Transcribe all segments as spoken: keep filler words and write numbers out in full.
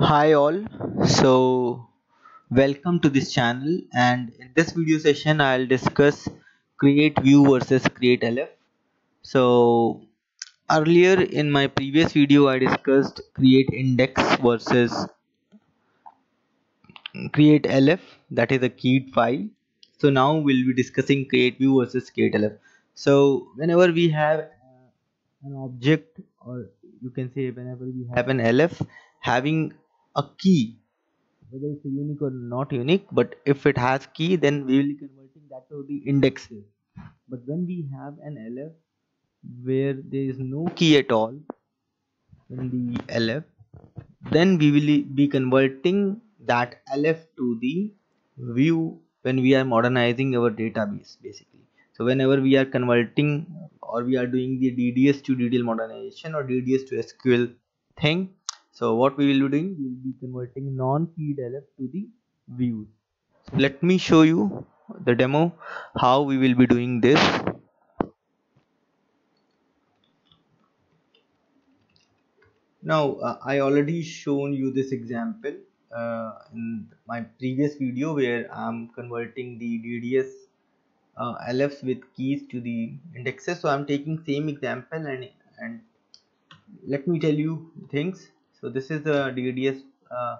Hi all, so welcome to this channel, and in this video session I'll discuss create view versus create L F. So earlier in my previous video I discussed create index versus create L F, that is a keyed file. So now we'll be discussing create view versus create L F. So whenever we have an object, or you can say whenever we have an L F having a key, whether it's unique or not unique, but if it has key, then we will be converting that to the index. But when we have an L F where there is no key at all in the L F, then we will be converting that L F to the view when we are modernizing our database, basically. So whenever we are converting, or we are doing the D D S to D D L modernization or D D S to S Q L thing, so what we will be doing, we will be converting non-keyed L F to the views. So let me show you the demo how we will be doing this. Now uh, I already shown you this example uh, in my previous video where I'm converting the D D S uh, L Fs with keys to the indexes. So I'm taking same example, and and let me tell you things. So this is a D D S uh,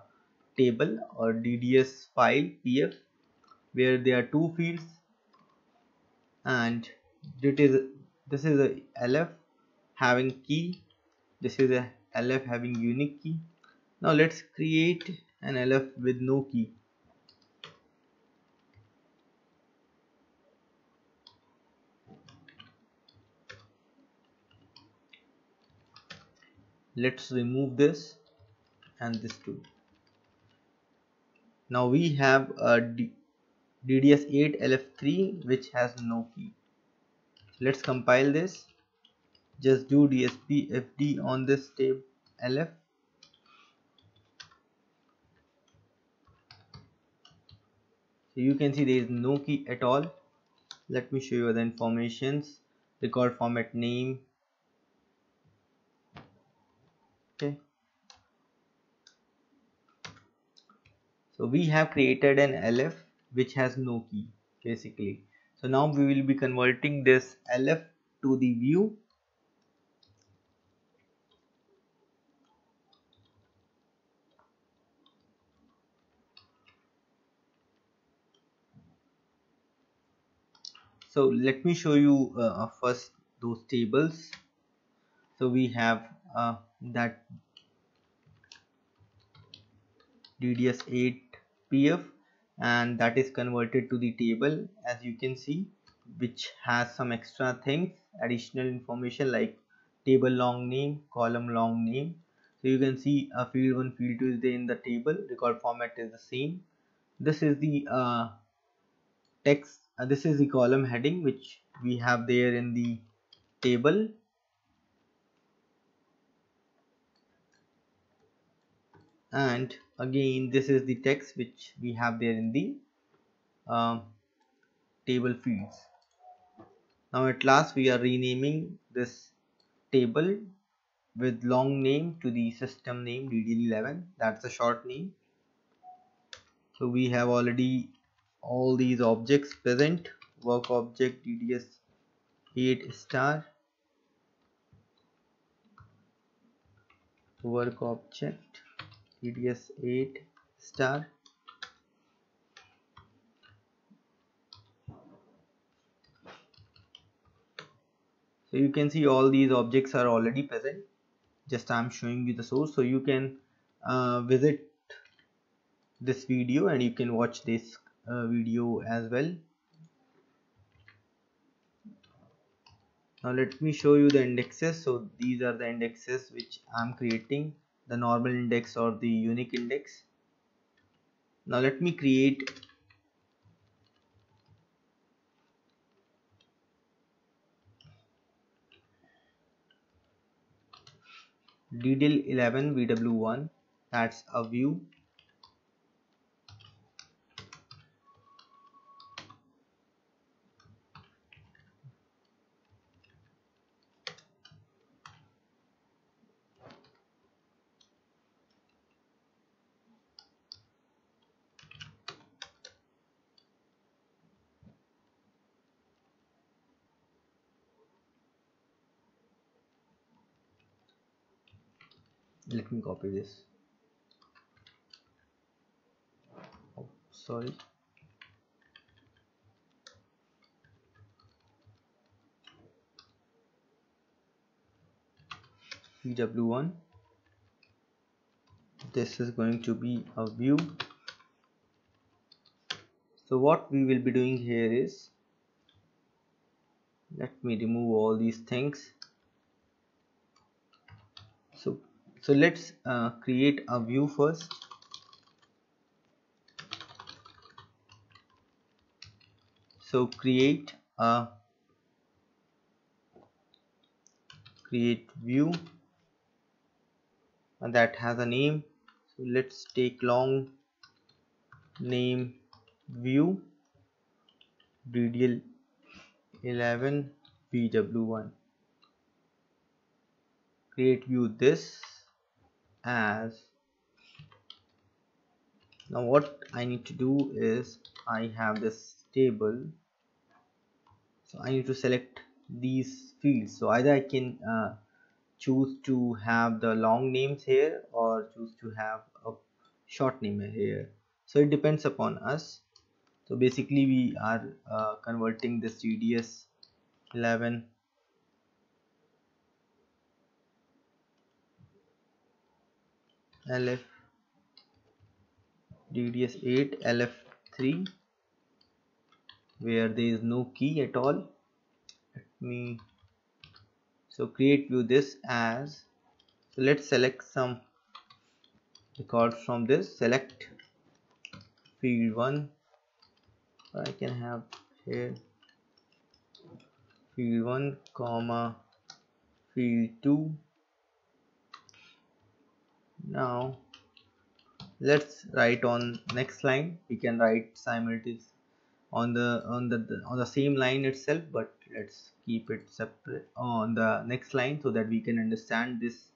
table or D D S file P F, where there are two fields, and it is this is a L F having key, this is a L F having unique key. Now let's create an L F with no key. Let's remove this and this too. Now we have a D D S eight L F three which has no key. Let's compile this. Just do D S P F D on this tab L F. So you can see there is no key at all. Let me show you other informations. Record format name. Okay, so we have created an L F which has no key, basically. So now we will be converting this L F to the view. So let me show you uh, first those tables. So we have uh, that D D S eight P F, and that is converted to the table, as you can see, which has some extra things, additional information like table long name, column long name. So you can see a uh, field one, field two is there in the table. Record format is the same. This is the uh, text. Uh, this is the column heading which we have there in the table. And again, this is the text which we have there in the uh, table fields. Now at last we are renaming this table with long name to the system name D D L eleven, that's a short name. So we have already all these objects present: work object, D D S eight star, work object, D D S eight star, so you can see all these objects are already present. Just I'm showing you the source, so you can uh, visit this video and you can watch this uh, video as well. Now let me show you the indexes. So these are the indexes which I'm creating, the normal index or the unique index. Now let me create D D L eleven V W one, that's a view. Let me copy this. Oh, sorry. V W one. This is going to be a view. So what we will be doing here is, let me remove all these things. So, so let's uh, create a view first. So create a create view, and that has a name. So let's take long name view D D L eleven V W one. Create view this as. Now what I need to do is, I have this table, so I need to select these fields. So either I can uh, choose to have the long names here or choose to have a short name here. So it depends upon us. So basically we are uh, converting this D D S eleven L F D D S eight L F three, where there is no key at all. Let me so create view this as. So let's select some records from this. Select field one. I can have here field one comma field two. Now let's write on next line. We can write simultaneously on the on the on the same line itself, but let's keep it separate on the next line so that we can understand this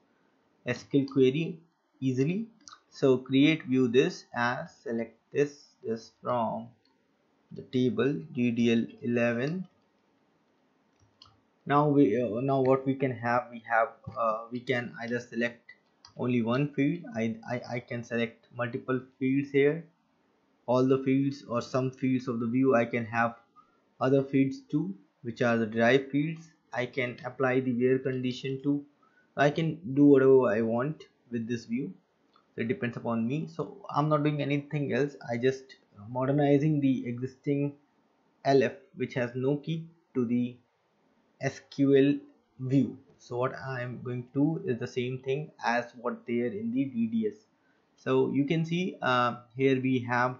S Q L query easily. So create view this as, select this this from the table D D L eleven. Now we uh, now what we can have, we have uh, we can either select only one field. I, I I can select multiple fields here, all the fields or some fields of the view. I can have other fields too, which are the derived fields. I can apply the where condition to. I can do whatever I want with this view. So it depends upon me. So I'm not doing anything else. I just modernizing the existing L F which has no key to the S Q L view. So what I'm going to do is the same thing as what there in the D D S. So you can see uh, here we have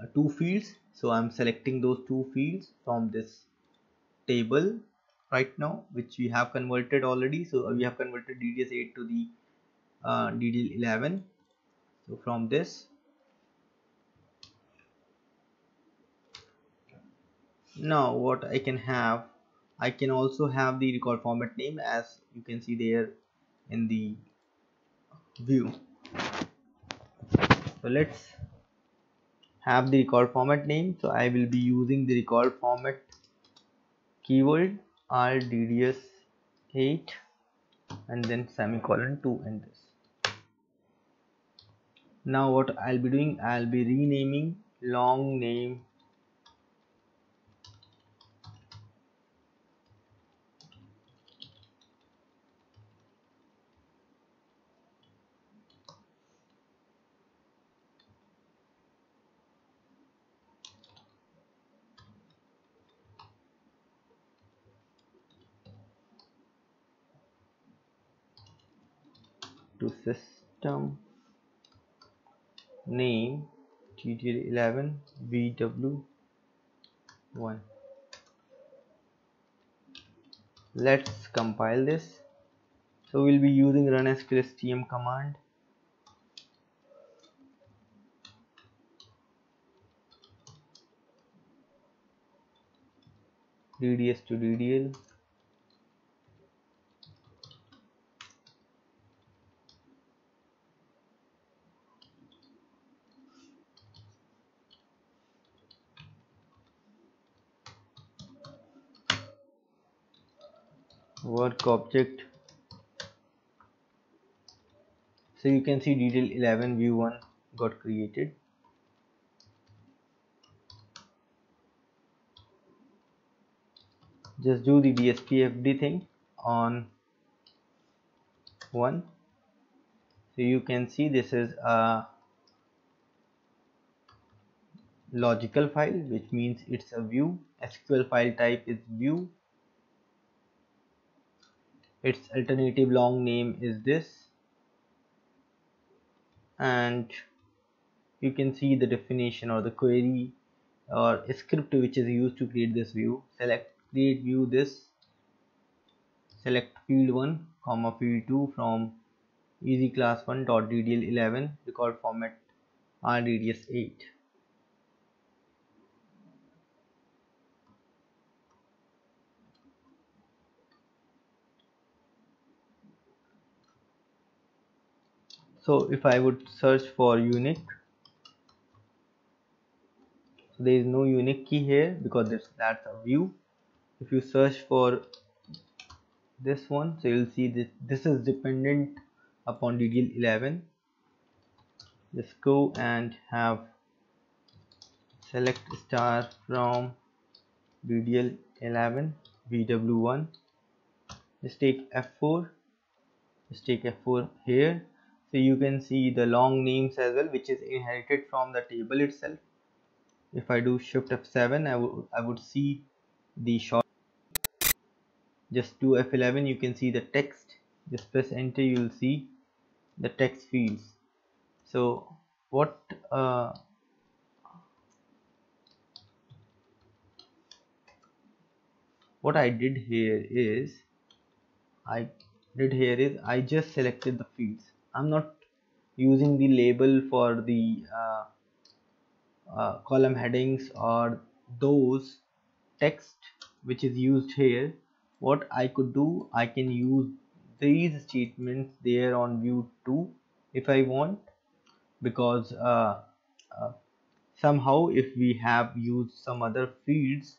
uh, two fields. So I'm selecting those two fields from this table right now, which we have converted already. So we have converted D D S eight to the uh, D D L eleven. So from this. Now what I can have, I can also have the record format name as you can see there in the view. So let's have the record format name. So I will be using the record format keyword R D D S eight and then semicolon to end this. Now what I'll be doing, I'll be renaming long name to system name D D L eleven V W one. Let's compile this. So we'll be using run S Q L S T M command. D D S to D D L. Work object So you can see D D L eleven V one got created. Just do the D S P F D thing on one. So you can see this is a logical file, which means it's a view. S Q L file type is view. Its alternative long name is this, and you can see the definition or the query or script which is used to create this view. Select create view this, select field one comma field two from easy class one dot D D L eleven record format R D S eight. So if I would search for unique, so there is no unique key here because that's, that's a view. If you search for this one, so you'll see this, this is dependent upon D D L eleven. Let's go and have select star from D D L eleven V W one. Let's take F four, let's take F four here. So you can see the long names as well, which is inherited from the table itself. If I do shift F seven, I would I would see the short. Just do F eleven, you can see the text. Just press enter, you will see the text fields. So what uh, what I did here is I did here is I just selected the fields. I'm not using the label for the uh, uh, column headings or those text which is used here. What I could do, I can use these statements there on view two if I want, because uh, uh, somehow if we have used some other fields,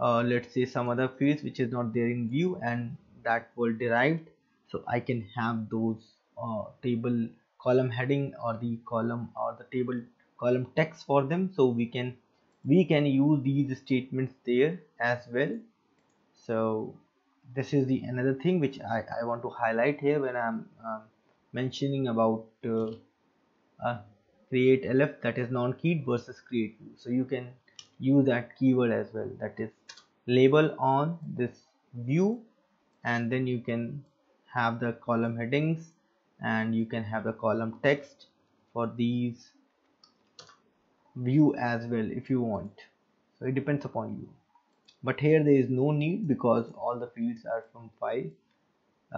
uh, let's say some other fields which is not there in view and that were derived, so I can have those Uh, table column heading or the column or the table column text for them. So we can we can use these statements there as well. So this is the another thing which I, I want to highlight here when I'm uh, mentioning about uh, uh, create L F, that is non-keyed, versus create view. So you can use that keyword as well, that is label on this view, and then you can have the column headings and you can have the column text for these view as well if you want. So it depends upon you, but here there is no need because all the fields are from file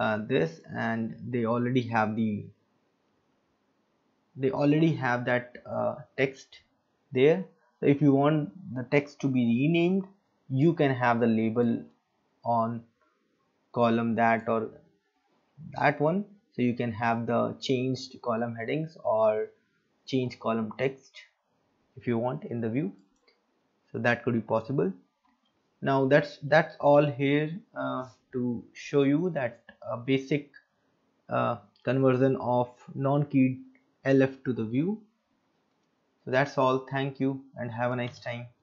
uh, this, and they already have the they already have that uh, text there. So if you want the text to be renamed, you can have the label on column that or that one. So you can have the changed column headings or change column text if you want in the view. So that could be possible. Now that's that's all here uh, to show you that uh, basic uh, conversion of non-keyed L F to the view. So that's all. Thank you and have a nice time.